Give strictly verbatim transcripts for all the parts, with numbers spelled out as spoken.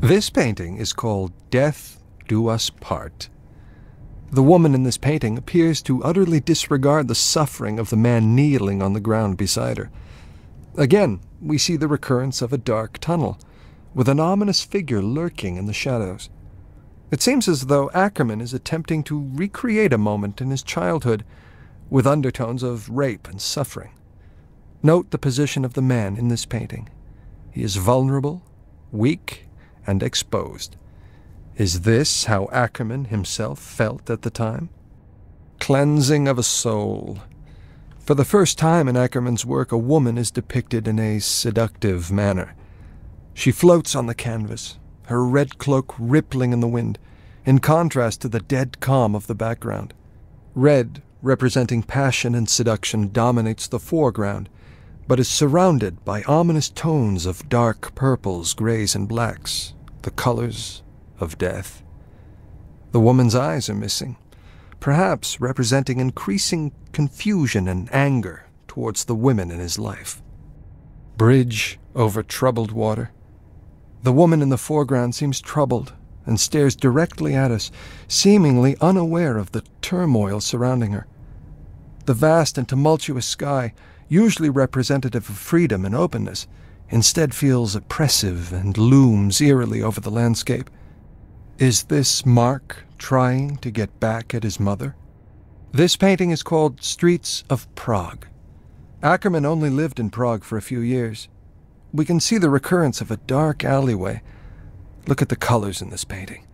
This painting is called Death Do Us Part. The woman in this painting appears to utterly disregard the suffering of the man kneeling on the ground beside her. Again, we see the recurrence of a dark tunnel, with an ominous figure lurking in the shadows. It seems as though Ackerman is attempting to recreate a moment in his childhood, with undertones of rape and suffering. Note the position of the man in this painting. He is vulnerable, weak, and exposed. Is this how Ackerman himself felt at the time? Cleansing of a soul. For the first time in Ackerman's work, a woman is depicted in a seductive manner. She floats on the canvas, her red cloak rippling in the wind, in contrast to the dead calm of the background. Red, representing passion and seduction, dominates the foreground, but is surrounded by ominous tones of dark purples, grays, and blacks, the colors of death. The woman's eyes are missing, perhaps representing increasing confusion and anger towards the women in his life. Bridge over troubled water. The woman in the foreground seems troubled and stares directly at us, seemingly unaware of the turmoil surrounding her. The vast and tumultuous sky, usually representative of freedom and openness, instead feels oppressive and looms eerily over the landscape. Is this Mark trying to get back at his mother? This painting is called Streets of Prague. Ackerman only lived in Prague for a few years. We can see the recurrence of a dark alleyway. Look at the colors in this painting.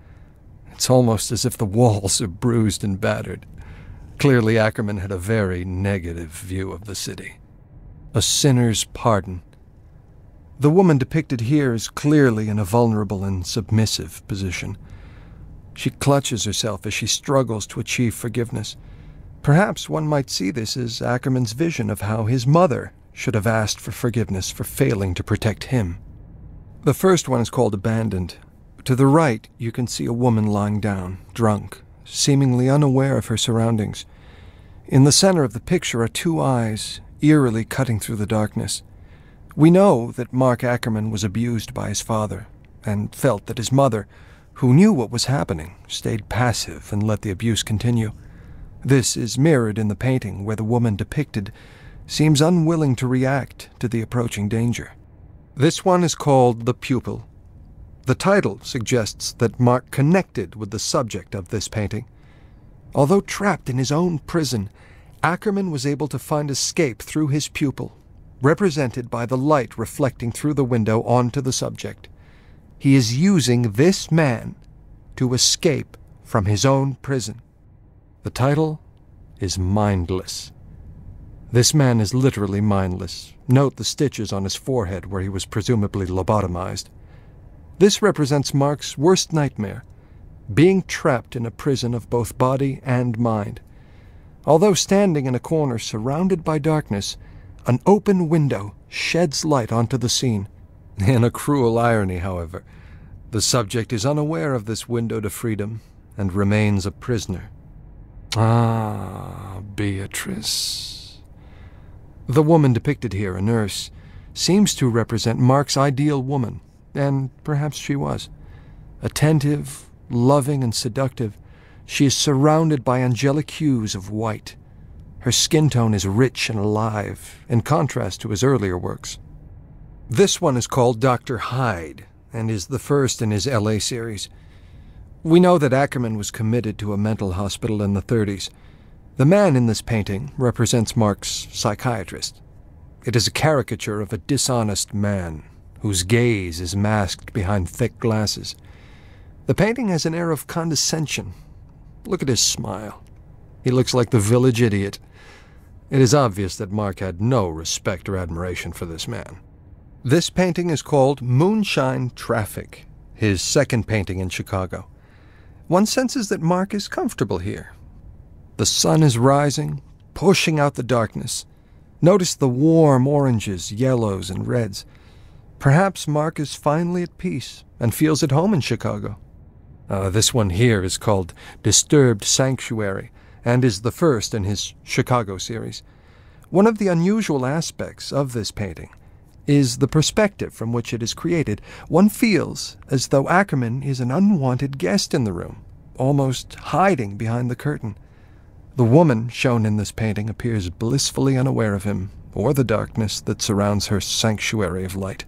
It's almost as if the walls are bruised and battered. Clearly, Ackerman had a very negative view of the city. A sinner's pardon. The woman depicted here is clearly in a vulnerable and submissive position. She clutches herself as she struggles to achieve forgiveness. Perhaps one might see this as Ackerman's vision of how his mother should have asked for forgiveness for failing to protect him. The first one is called Abandoned. To the right, you can see a woman lying down, drunk, seemingly unaware of her surroundings. In the center of the picture are two eyes, eerily cutting through the darkness. We know that Mark Ackerman was abused by his father, and felt that his mother, who knew what was happening, stayed passive and let the abuse continue. This is mirrored in the painting where the woman depicted seems unwilling to react to the approaching danger. This one is called The Pupil. The title suggests that Mark connected with the subject of this painting. Although trapped in his own prison, Ackerman was able to find escape through his pupil, represented by the light reflecting through the window onto the subject. He is using this man to escape from his own prison. The title is Mindless. This man is literally mindless. Note the stitches on his forehead where he was presumably lobotomized. This represents Mark's worst nightmare, being trapped in a prison of both body and mind. Although standing in a corner surrounded by darkness, an open window sheds light onto the scene. In a cruel irony, however, the subject is unaware of this window to freedom and remains a prisoner. Ah, Beatrice. The woman depicted here, a nurse, seems to represent Mark's ideal woman. And perhaps she was. Attentive, loving, and seductive, she is surrounded by angelic hues of white. Her skin tone is rich and alive, in contrast to his earlier works. This one is called Doctor Hyde, and is the first in his L A series. We know that Ackerman was committed to a mental hospital in the thirties. The man in this painting represents Mark's psychiatrist. It is a caricature of a dishonest man, whose gaze is masked behind thick glasses. The painting has an air of condescension. Look at his smile. He looks like the village idiot. It is obvious that Mark had no respect or admiration for this man. This painting is called Moonshine Traffic, his second painting in Chicago. One senses that Mark is comfortable here. The sun is rising, pushing out the darkness. Notice the warm oranges, yellows, and reds. Perhaps Mark is finally at peace and feels at home in Chicago. Uh, this one here is called Disturbed Sanctuary and is the first in his Chicago series. One of the unusual aspects of this painting is the perspective from which it is created. One feels as though Ackerman is an unwanted guest in the room, almost hiding behind the curtain. The woman shown in this painting appears blissfully unaware of him, or the darkness that surrounds her sanctuary of light.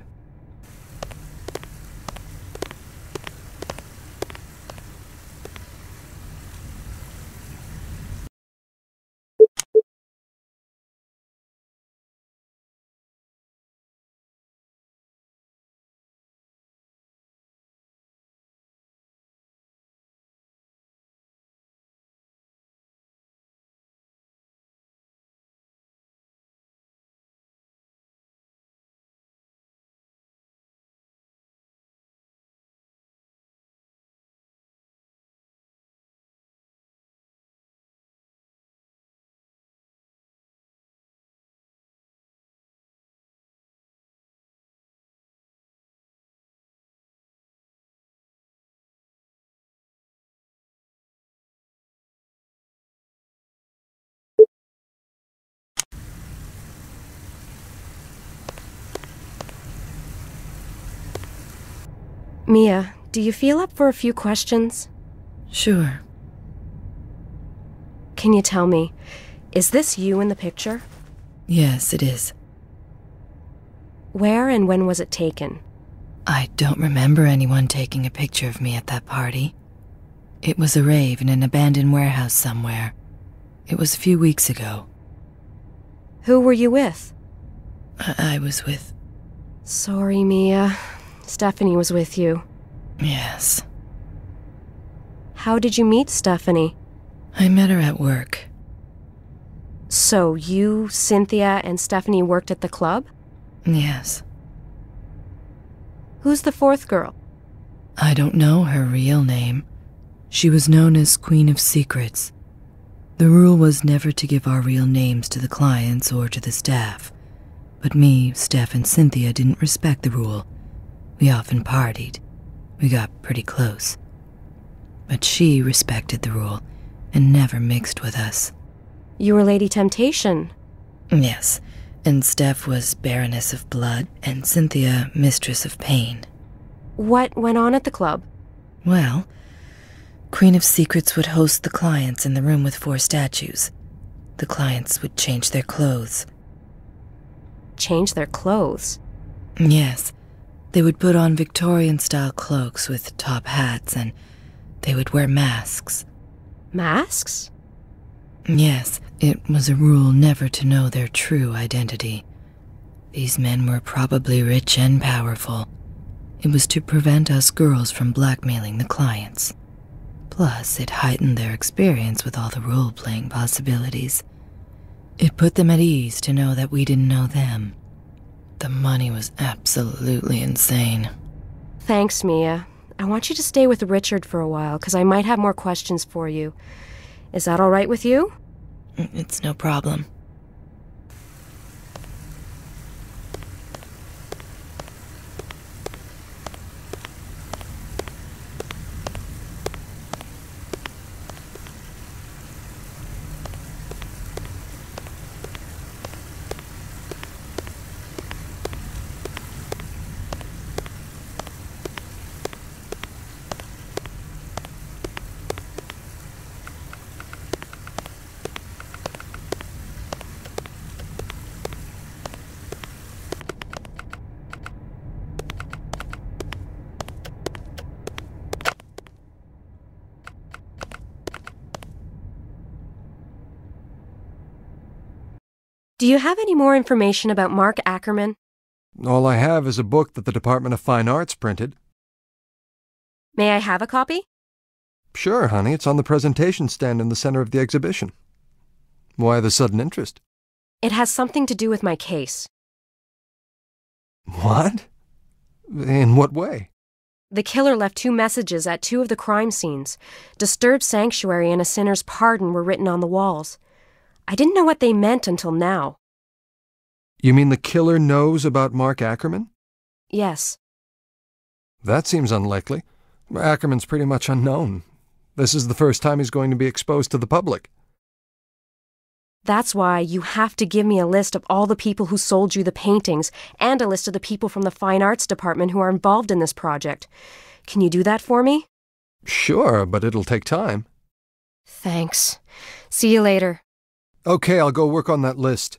Mia, do you feel up for a few questions? Sure. Can you tell me, is this you in the picture? Yes, it is. Where and when was it taken? I don't remember anyone taking a picture of me at that party. It was a rave in an abandoned warehouse somewhere. It was a few weeks ago. Who were you with? I, I was with... Sorry, Mia. Stephanie was with you. Yes. How did you meet Stephanie? I met her at work. So you, Cynthia, and Stephanie worked at the club? Yes. Who's the fourth girl? I don't know her real name. She was known as Queen of Secrets. The rule was never to give our real names to the clients or to the staff. But me, Steph, and Cynthia didn't respect the rule. We often partied. We got pretty close. But she respected the rule and never mixed with us. You were Lady Temptation. Yes, and Steph was Baroness of Blood and Cynthia Mistress of Pain. What went on at the club? Well, Queen of Secrets would host the clients in the room with four statues. The clients would change their clothes. Change their clothes? Yes. They would put on Victorian-style cloaks with top hats, and they would wear masks. Masks? Yes, it was a rule never to know their true identity. These men were probably rich and powerful. It was to prevent us girls from blackmailing the clients. Plus, it heightened their experience with all the role-playing possibilities. It put them at ease to know that we didn't know them. The money was absolutely insane. Thanks, Mia. I want you to stay with Richard for a while, because I might have more questions for you. Is that all right with you? It's no problem. Do you have any more information about Mark Ackerman? All I have is a book that the Department of Fine Arts printed. May I have a copy? Sure, honey. It's on the presentation stand in the center of the exhibition. Why the sudden interest? It has something to do with my case. What? In what way? The killer left two messages at two of the crime scenes. Disturbed sanctuary and a sinner's pardon were written on the walls. I didn't know what they meant until now. You mean the killer knows about Mark Ackerman? Yes. That seems unlikely. Ackerman's pretty much unknown. This is the first time he's going to be exposed to the public. That's why you have to give me a list of all the people who sold you the paintings and a list of the people from the Fine Arts Department who are involved in this project. Can you do that for me? Sure, but it'll take time. Thanks. See you later. Okay, I'll go work on that list.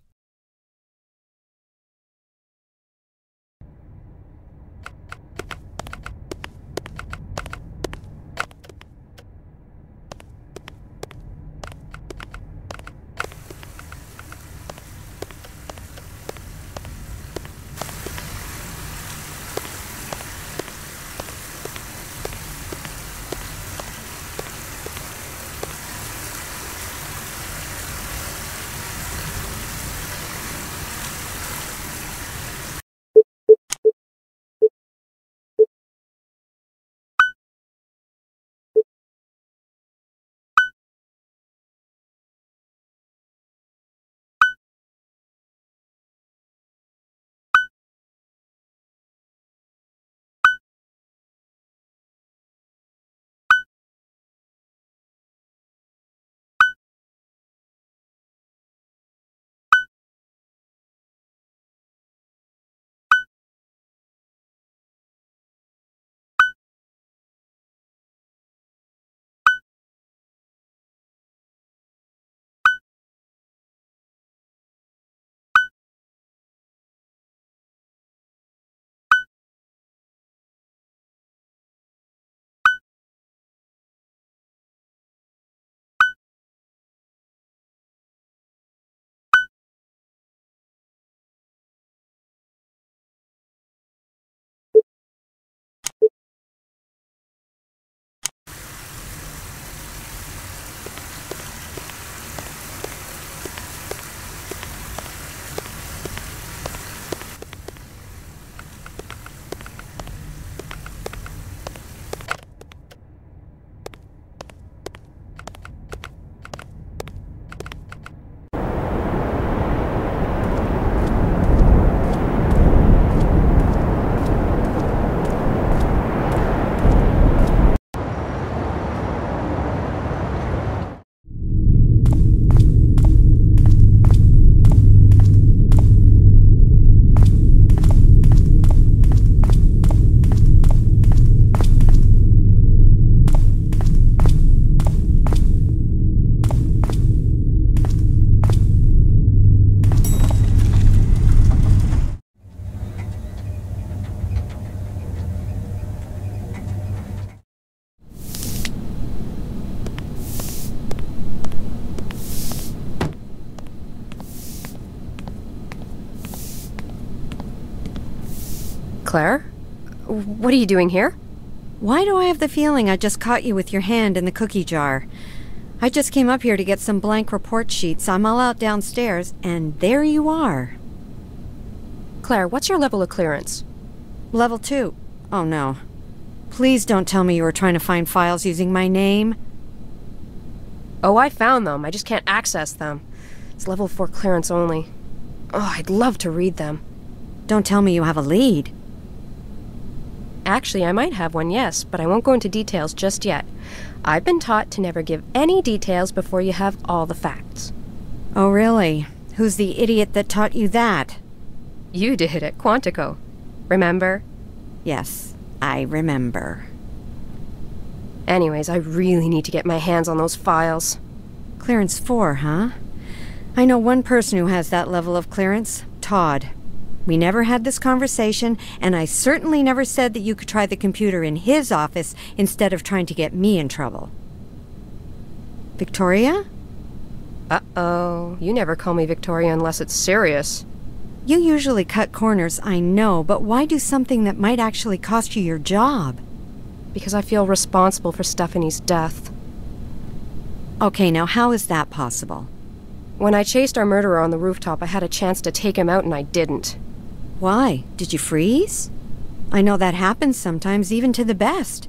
Claire? What are you doing here? Why do I have the feeling I just caught you with your hand in the cookie jar? I just came up here to get some blank report sheets. I'm all out downstairs, and there you are. Claire, what's your level of clearance? Level two. Oh no. Please don't tell me you were trying to find files using my name. Oh, I found them. I just can't access them. It's level four clearance only. Oh, I'd love to read them. Don't tell me you have a lead. Actually, I might have one, yes, but I won't go into details just yet. I've been taught to never give any details before you have all the facts. Oh, really? Who's the idiot that taught you that? You did at Quantico. Remember? Yes, I remember. Anyways, I really need to get my hands on those files. Clearance four, huh? I know one person who has that level of clearance, Todd. We never had this conversation, and I certainly never said that you could try the computer in his office instead of trying to get me in trouble. Victoria? Uh-oh. You never call me Victoria unless it's serious. You usually cut corners, I know, but why do something that might actually cost you your job? Because I feel responsible for Stephanie's death. Okay, now how is that possible? When I chased our murderer on the rooftop, I had a chance to take him out and I didn't. Why? Did you freeze? I know that happens sometimes, even to the best.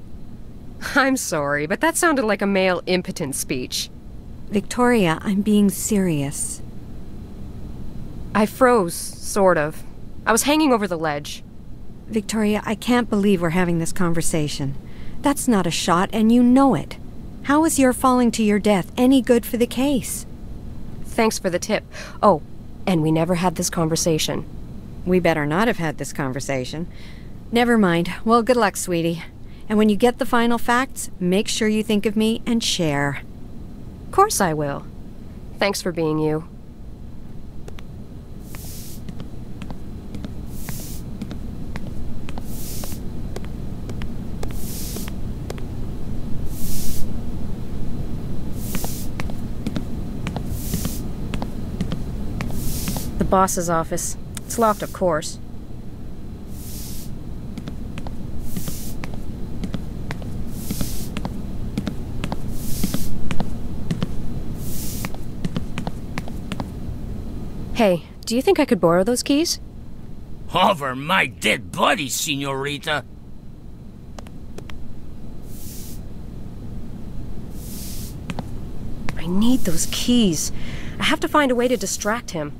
I'm sorry, but that sounded like a male impotent speech. Victoria, I'm being serious. I froze, sort of. I was hanging over the ledge. Victoria, I can't believe we're having this conversation. That's not a shot, and you know it. How is your falling to your death any good for the case? thanks for the tip. Oh, and we never had this conversation. We better not have had this conversation. Never mind. Well, good luck, sweetie. And when you get the final facts, make sure you think of me and share. Of course I will. Thanks for being you. The boss's office. It's locked, of course. Hey, do you think I could borrow those keys? Over my dead body, señorita! I need those keys. I have to find a way to distract him.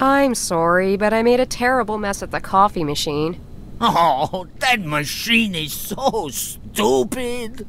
I'm sorry, but I made a terrible mess at the coffee machine. Oh, that machine is so stupid!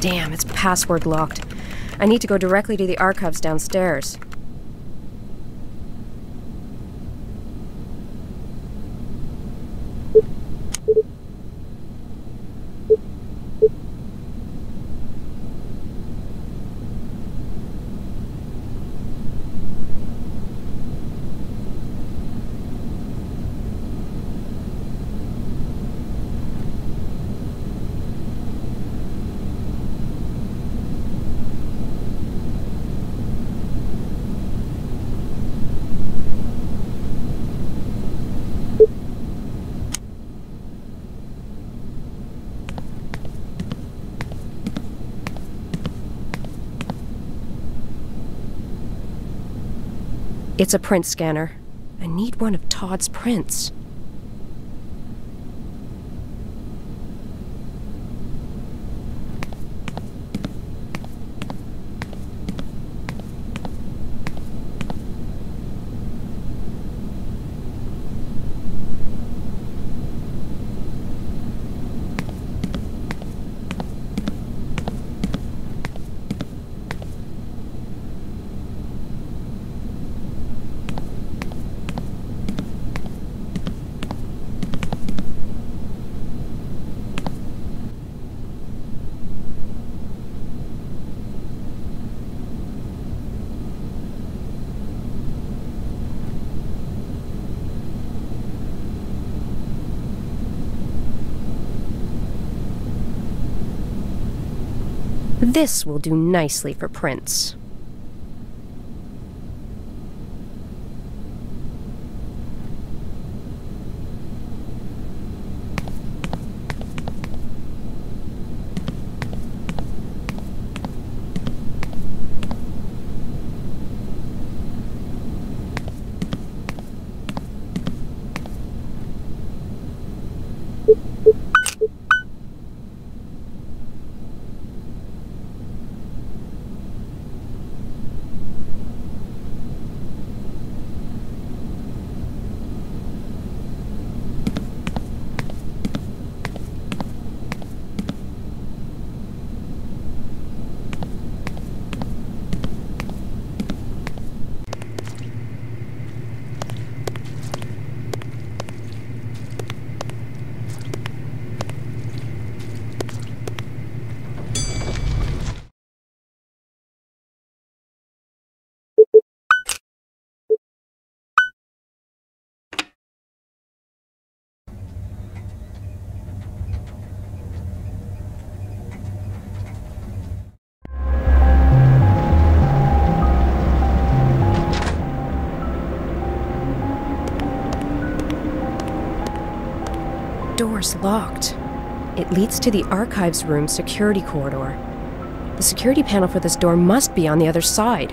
Damn, it's password locked. I need to go directly to the archives downstairs. It's a print scanner. I need one of Todd's prints. This will do nicely for prints. door's locked. It leads to the archives room security corridor. The security panel for this door must be on the other side.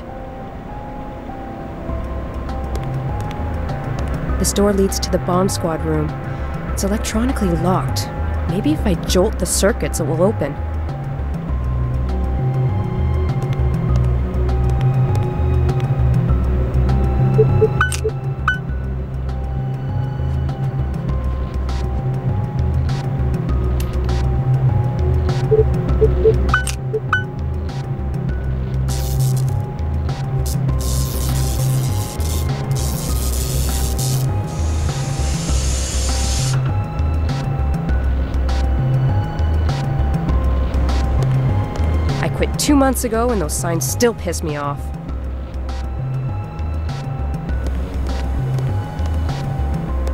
This door leads to the bomb squad room. It's electronically locked. Maybe if I jolt the circuits, it will open. Two months ago, and those signs still piss me off.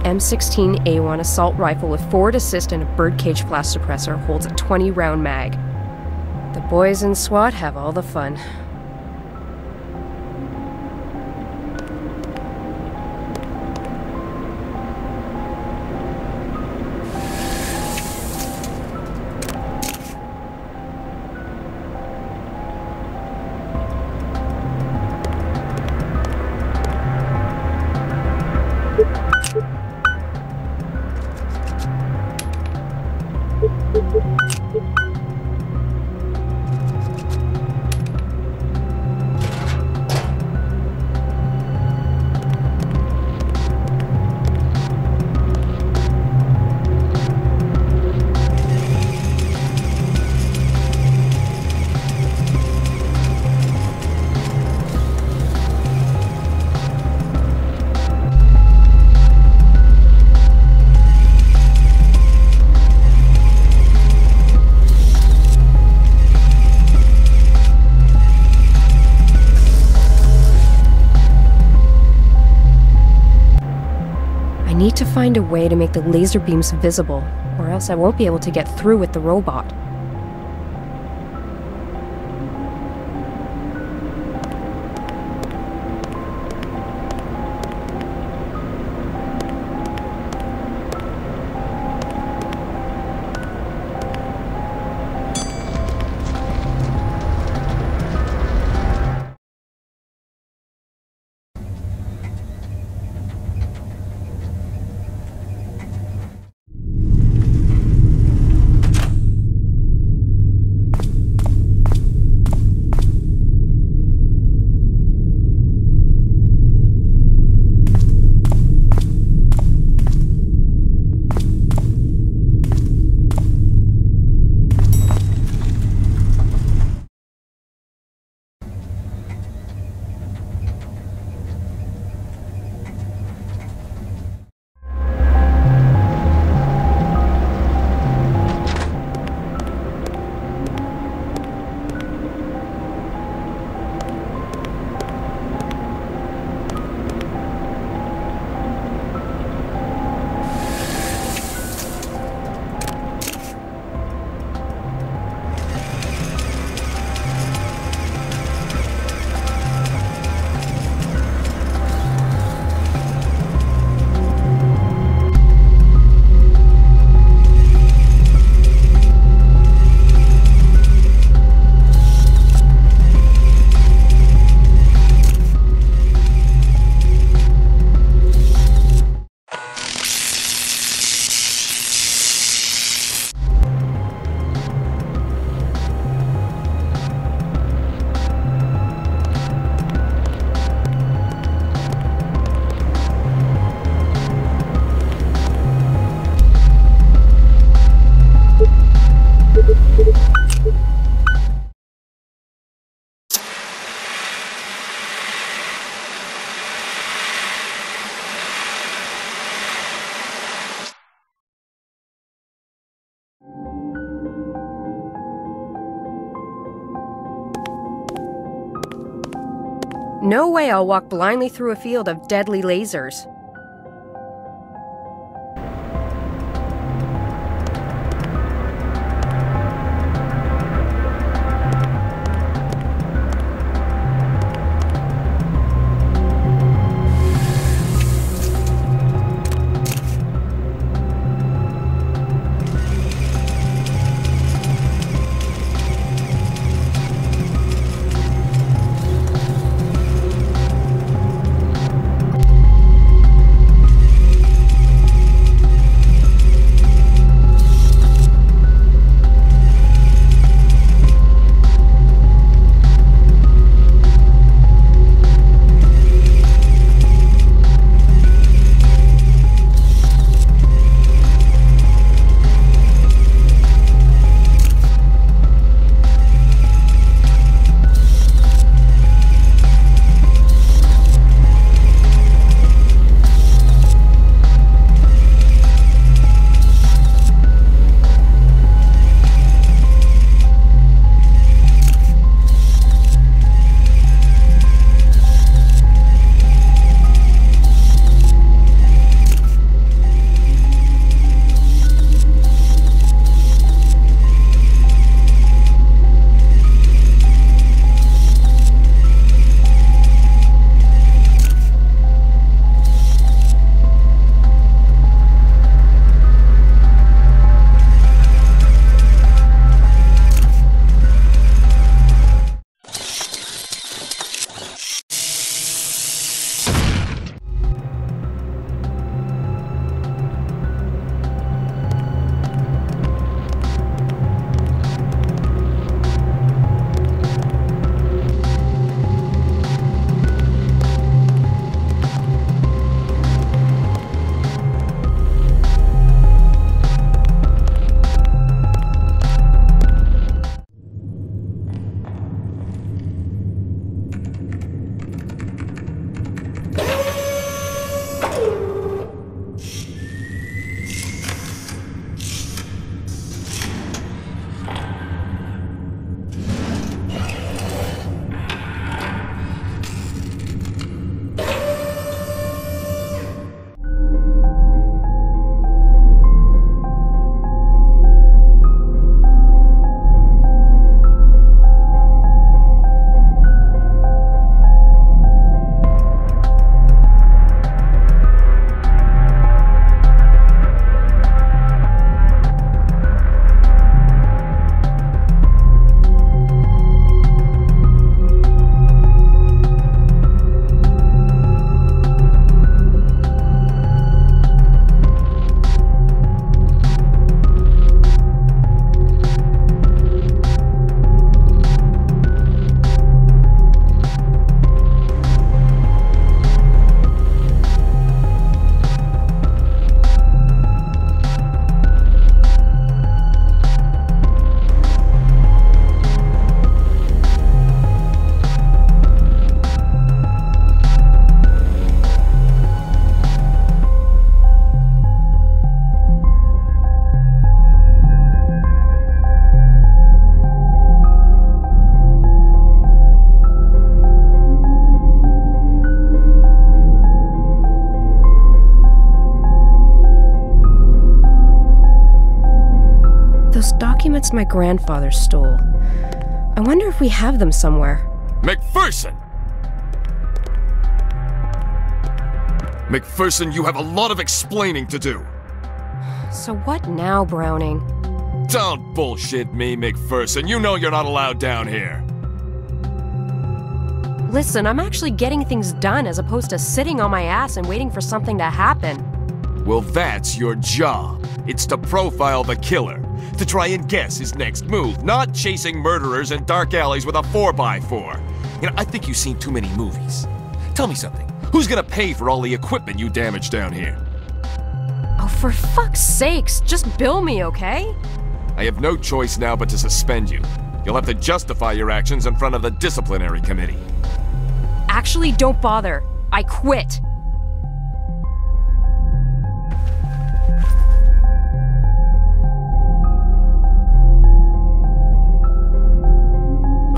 M sixteen A one assault rifle with forward assist and a birdcage flash suppressor holds a twenty round mag. The boys in SWAT have all the fun. To find a way to make the laser beams visible, or else I won't be able to get through with the robot. No way I'll walk blindly through a field of deadly lasers. documents my grandfather stole. I wonder if we have them somewhere. McPherson! McPherson, you have a lot of explaining to do. So what now, Browning? Don't bullshit me, McPherson. You know you're not allowed down here. Listen, I'm actually getting things done as opposed to sitting on my ass and waiting for something to happen. Well, that's your job. It's to profile the killer, to try and guess his next move, not chasing murderers in dark alleys with a four by four. You know, I think you've seen too many movies. Tell me something. Who's gonna pay for all the equipment you damaged down here? Oh, for fuck's sakes, just bill me, okay? I have no choice now but to suspend you. You'll have to justify your actions in front of the disciplinary committee. Actually, don't bother. I quit.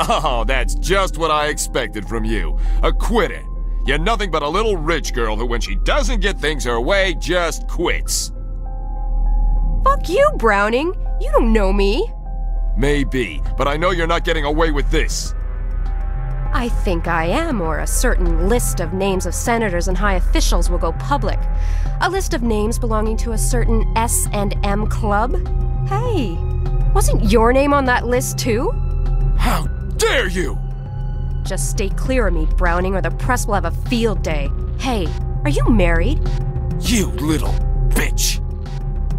Oh, that's just what I expected from you. A quitter. You're nothing but a little rich girl who, when she doesn't get things her way, just quits. Fuck you, Browning. You don't know me. Maybe, but I know you're not getting away with this. I think I am, or a certain list of names of senators and high officials will go public. A list of names belonging to a certain S and M club. Hey, wasn't your name on that list too? How dare you! Just stay clear of me, Browning, or the press will have a field day. Hey, are you married? You little bitch!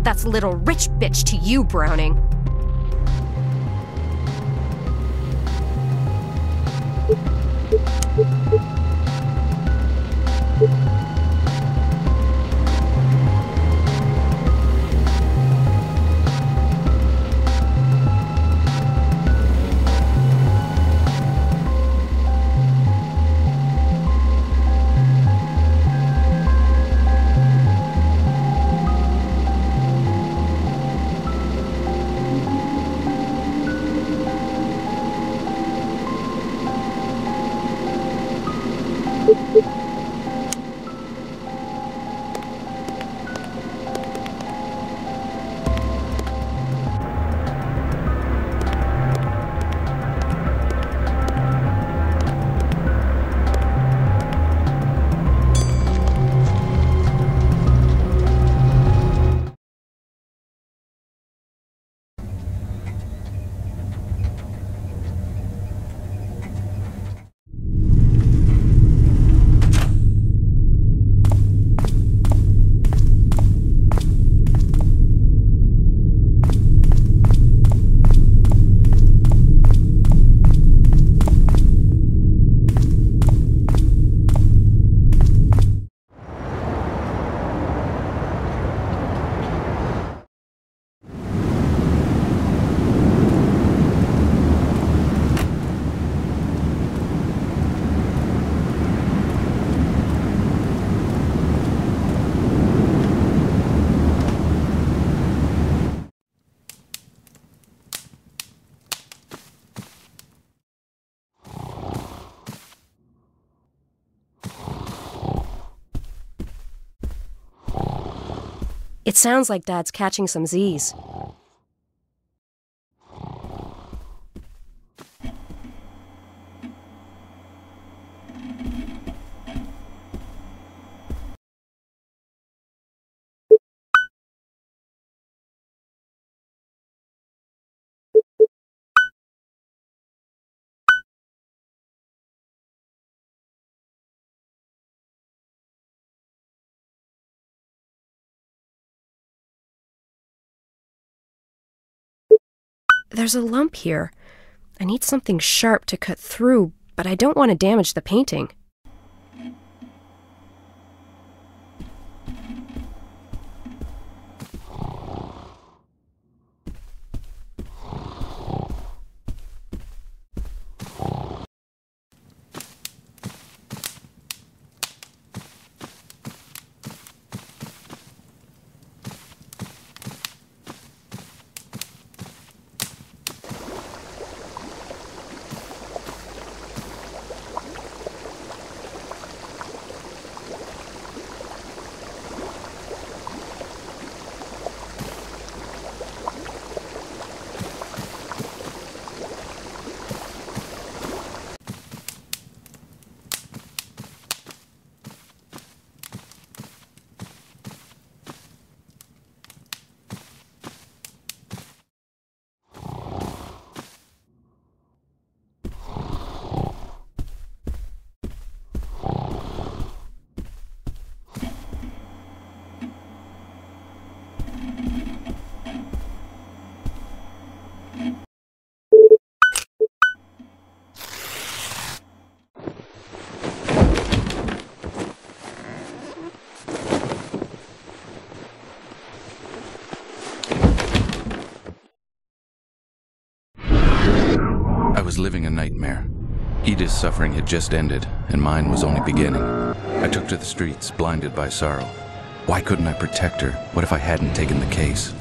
That's little rich bitch to you, Browning. It sounds like Dad's catching some Z's. There's a lump here. I need something sharp to cut through, but I don't want to damage the painting. living a nightmare. Edith's suffering had just ended, and mine was only beginning. I took to the streets, blinded by sorrow. Why couldn't I protect her? What if I hadn't taken the case?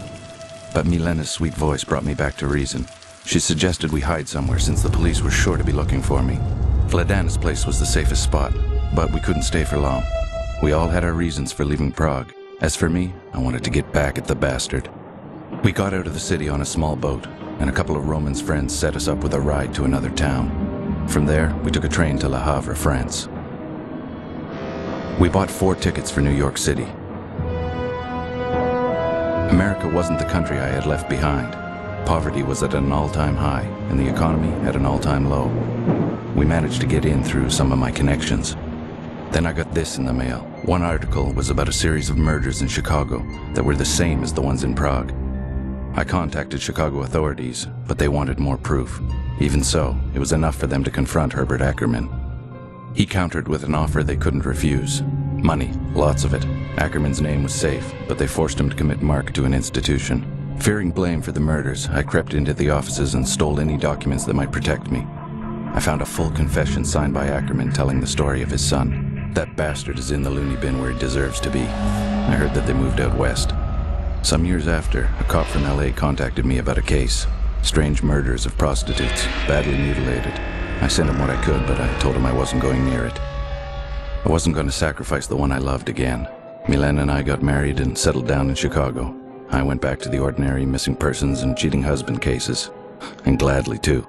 But Milena's sweet voice brought me back to reason. She suggested we hide somewhere since the police were sure to be looking for me. Vladana's place was the safest spot, but we couldn't stay for long. We all had our reasons for leaving Prague. As for me, I wanted to get back at the bastard. We got out of the city on a small boat, and a couple of Roman's friends set us up with a ride to another town. From there, we took a train to Le Havre, France. We bought four tickets for New York City. America wasn't the country I had left behind. Poverty was at an all-time high, and the economy at an all-time low. We managed to get in through some of my connections. Then I got this in the mail. One article was about a series of murders in Chicago that were the same as the ones in Prague. I contacted Chicago authorities, but they wanted more proof. Even so, it was enough for them to confront Herbert Ackerman. He countered with an offer they couldn't refuse. Money, lots of it. Ackerman's name was safe, but they forced him to commit Mark to an institution. Fearing blame for the murders, I crept into the offices and stole any documents that might protect me. I found a full confession signed by Ackerman telling the story of his son. That bastard is in the loony bin where he deserves to be. I heard that they moved out west. Some years after, a cop from L A contacted me about a case. Strange murders of prostitutes, badly mutilated. I sent him what I could, but I told him I wasn't going near it. I wasn't going to sacrifice the one I loved again. Milena and I got married and settled down in Chicago. I went back to the ordinary missing persons and cheating husband cases. And gladly, too.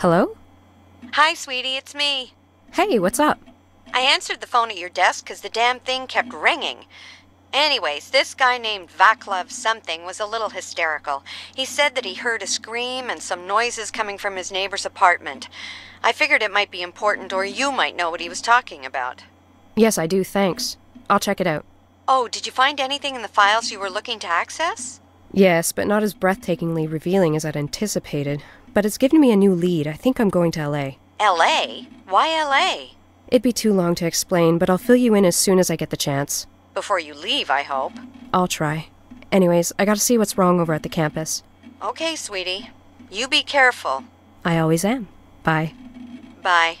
Hello? Hi, sweetie, it's me. Hey, what's up? I answered the phone at your desk because the damn thing kept ringing. Anyways, this guy named Vaclav something was a little hysterical. He said that he heard a scream and some noises coming from his neighbor's apartment. I figured it might be important, or you might know what he was talking about. Yes, I do, thanks. I'll check it out. Oh, did you find anything in the files you were looking to access? Yes, but not as breathtakingly revealing as I'd anticipated. But it's given me a new lead. I think I'm going to L A. L A? Why L A? It'd be too long to explain, but I'll fill you in as soon as I get the chance. Before you leave, I hope. I'll try. Anyways, I gotta see what's wrong over at the campus. Okay, sweetie. You be careful. I always am. Bye. Bye.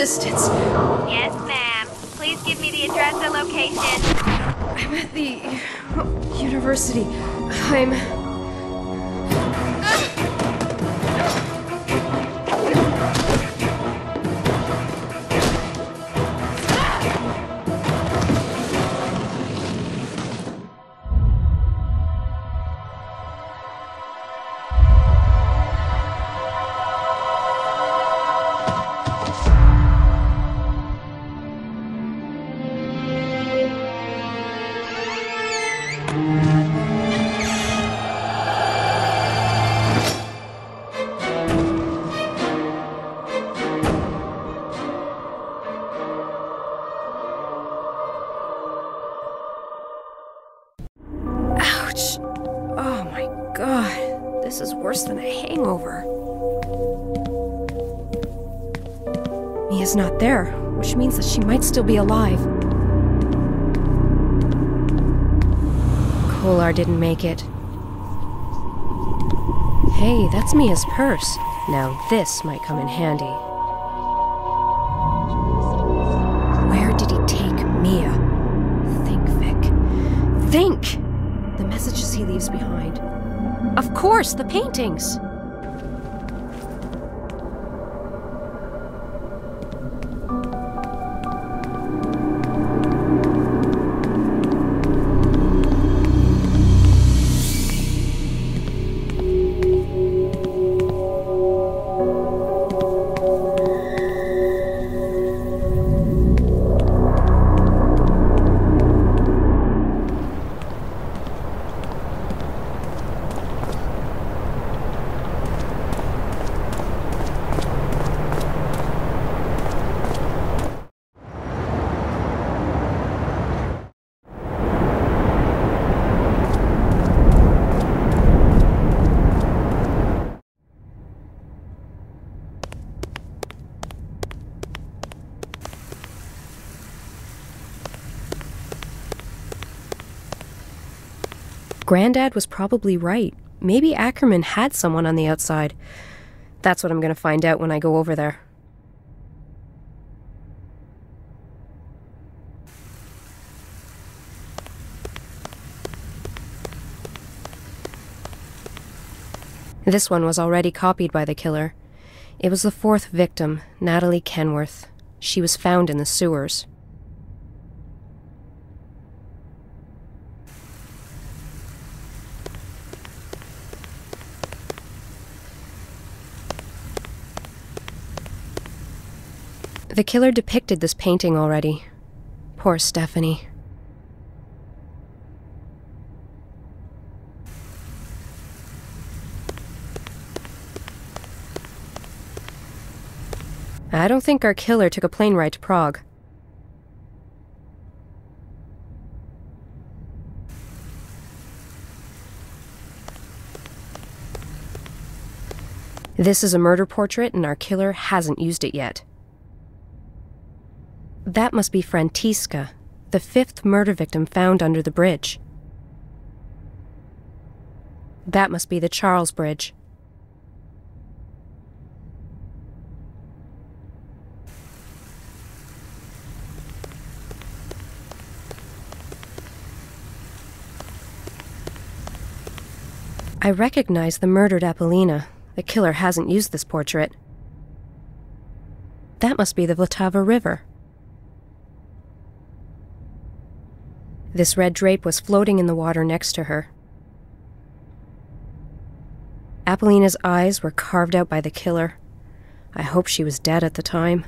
Assistance. Yes, ma'am. Please give me the address and location. I'm at the university. I'm... not there, which means that she might still be alive. Kolar didn't make it. Hey, that's Mia's purse. Now this might come in handy. Where did he take Mia? Think, Vic. Think! The messages he leaves behind. Of course, the paintings! Grandad was probably right. Maybe Ackerman had someone on the outside. That's what I'm going to find out when I go over there. This one was already copied by the killer. It was the fourth victim, Natalie Kenworth. She was found in the sewers. The killer depicted this painting already. Poor Stephanie. I don't think our killer took a plane ride to Prague. This is a murder portrait and our killer hasn't used it yet. That must be Frantiska, the fifth murder victim found under the bridge. That must be the Charles Bridge. I recognize the murdered Apollina. The killer hasn't used this portrait. That must be the Vltava River. This red drape was floating in the water next to her. Apollina's eyes were carved out by the killer. I hope she was dead at the time.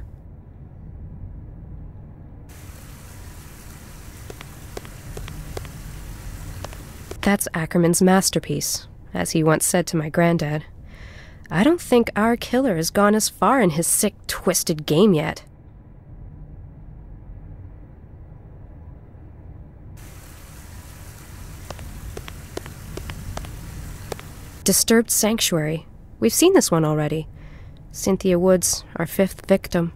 That's Ackerman's masterpiece. As he once said to my granddad, I don't think our killer has gone as far in his sick, twisted game yet. Disturbed Sanctuary. We've seen this one already. Cynthia Woods, our fifth victim.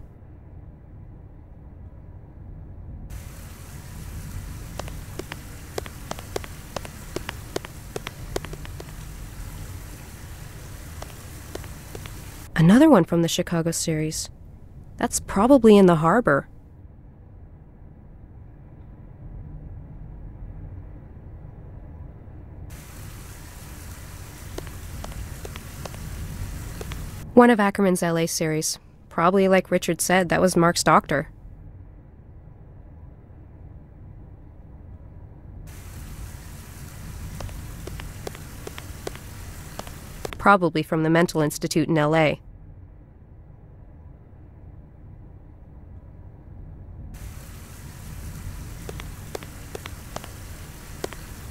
Another one from the Chicago series. That's probably in the harbor. One of Ackerman's L A series. Probably, like Richard said, that was Mark's doctor. Probably from the mental institute in L A.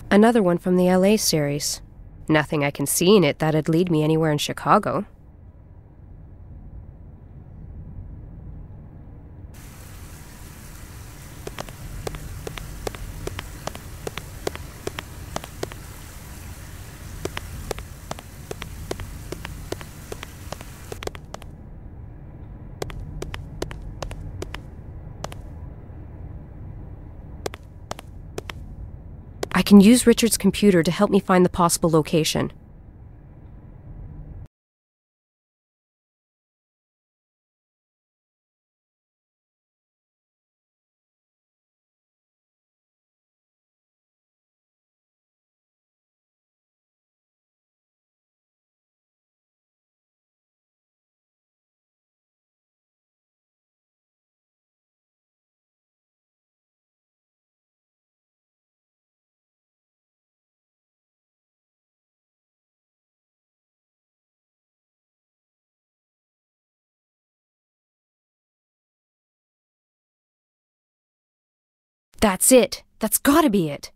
Another one from the L A series. Nothing I can see in it that'd lead me anywhere in Chicago. I can use Richard's computer to help me find the possible location. That's it. That's gotta be it.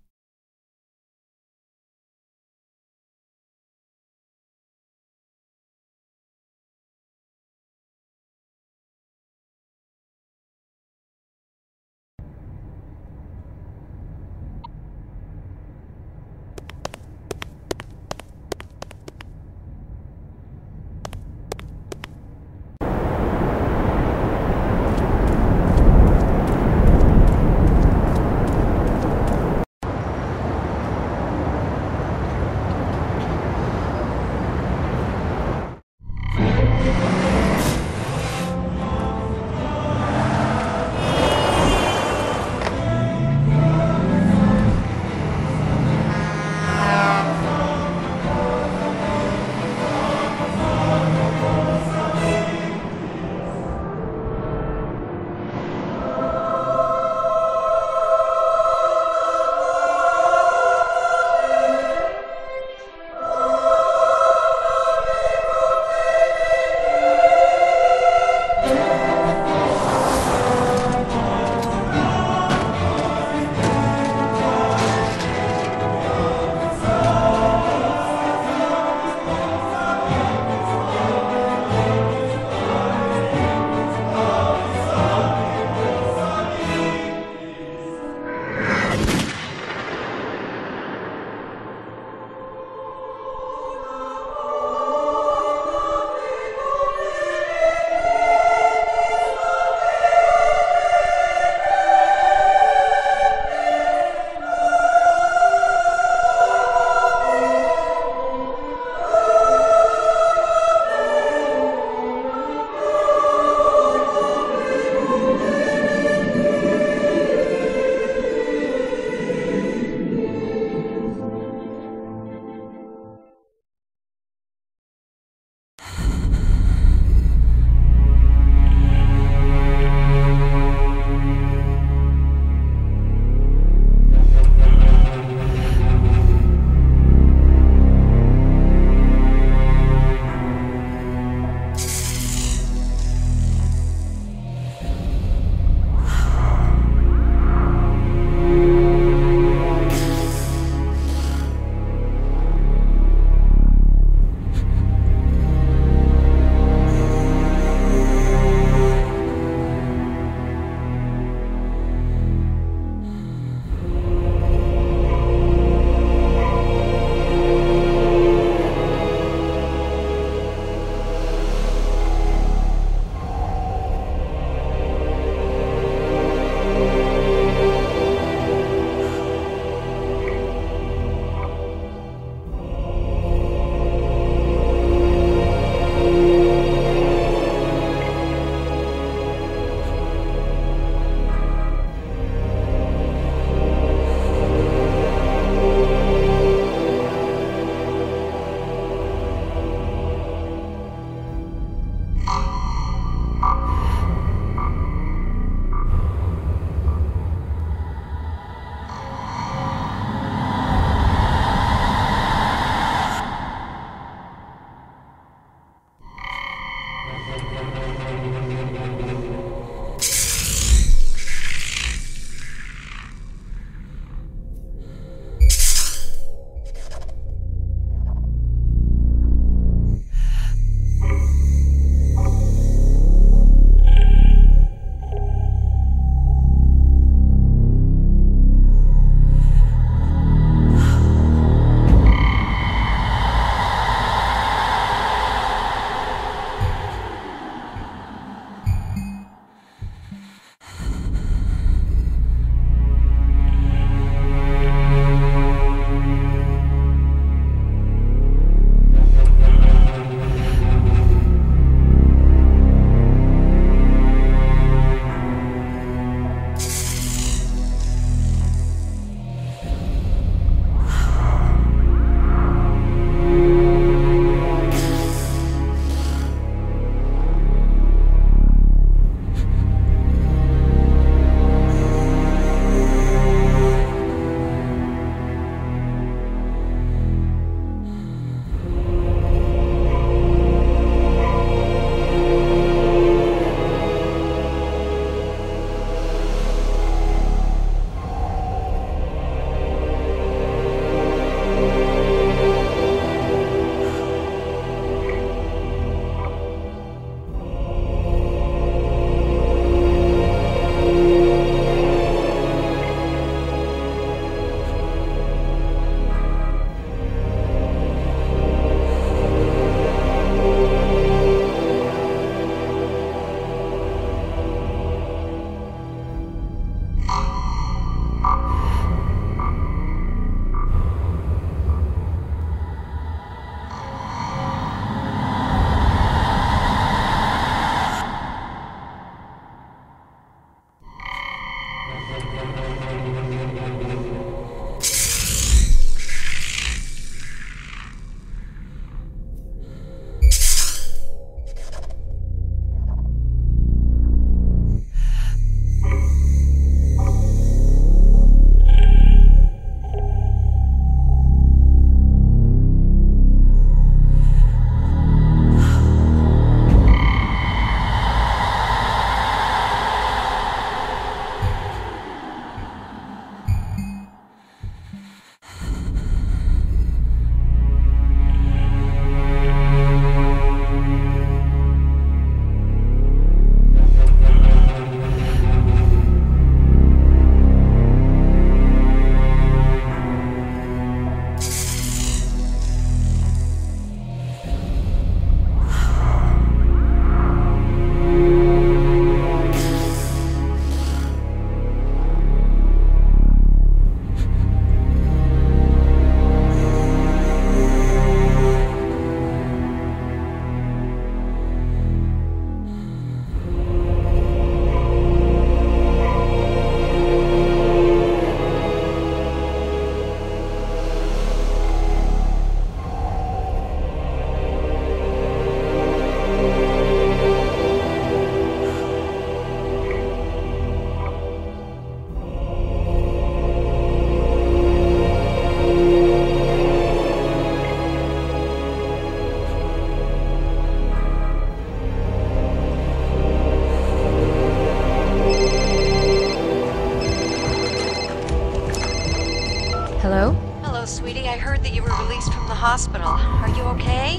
heard that you were released from the hospital. Are you okay?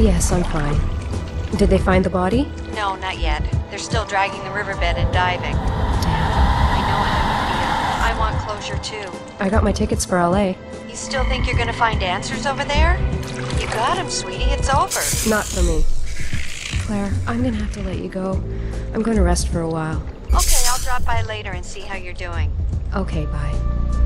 Yes, I'm fine. Did they find the body? No, not yet. They're still dragging the riverbed and diving. Damn. I know how you feel. I want closure, too. I got my tickets for L A. You still think you're gonna find answers over there? You got him, sweetie. It's over. Not for me. Claire, I'm gonna have to let you go. I'm gonna rest for a while. Okay, I'll drop by later and see how you're doing. Okay, bye.